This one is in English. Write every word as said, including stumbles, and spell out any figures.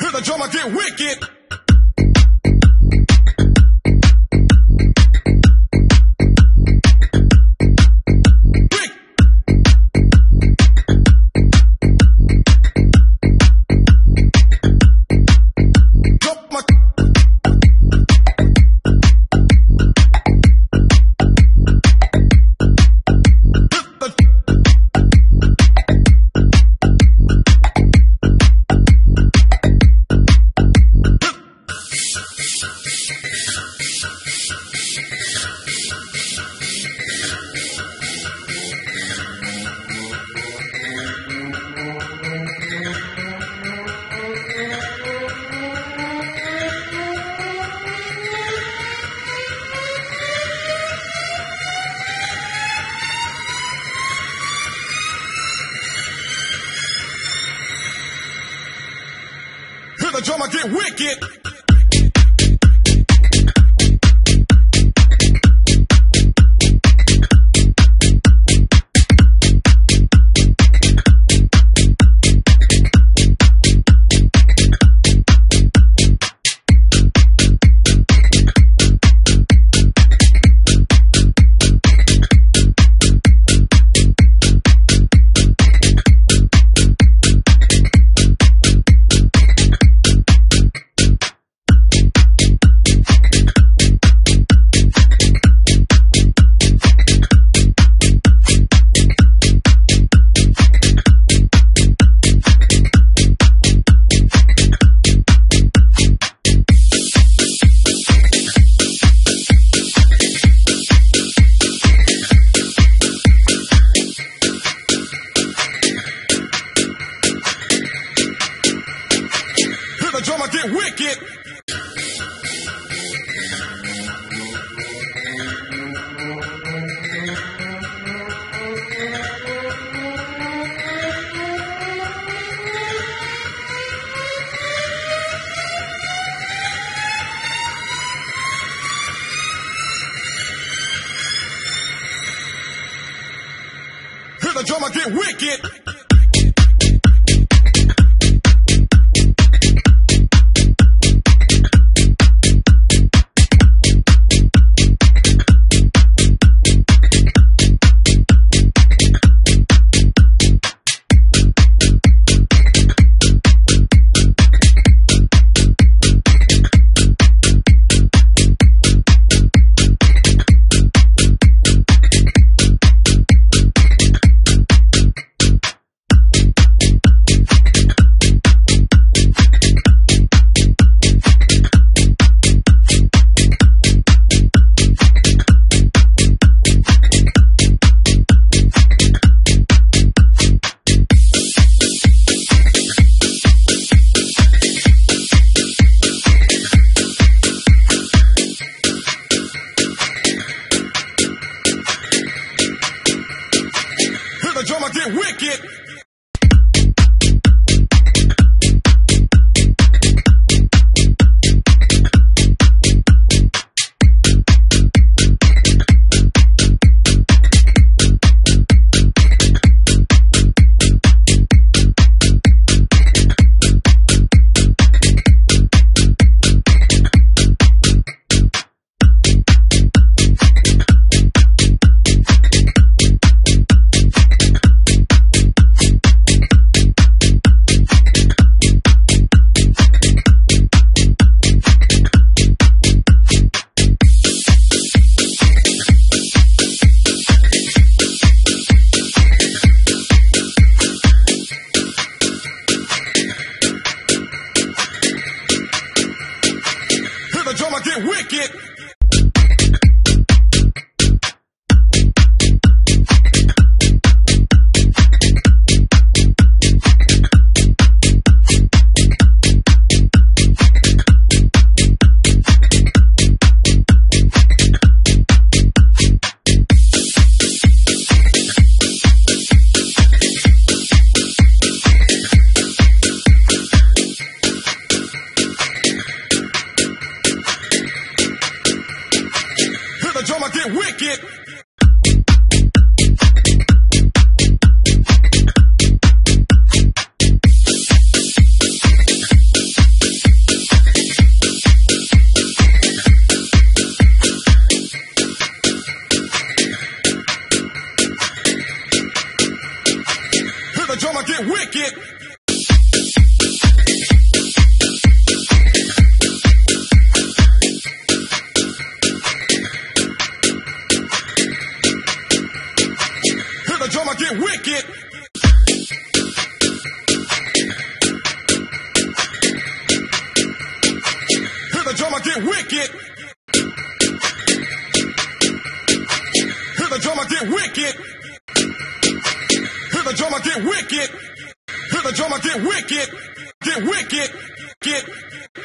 Hear the drummer get wicked. The drummer get wicked. Drummer get wicked. Hear the drummer get wicked. The drummer get wicked. The drummer get wicked. get wicked. Get wicked, get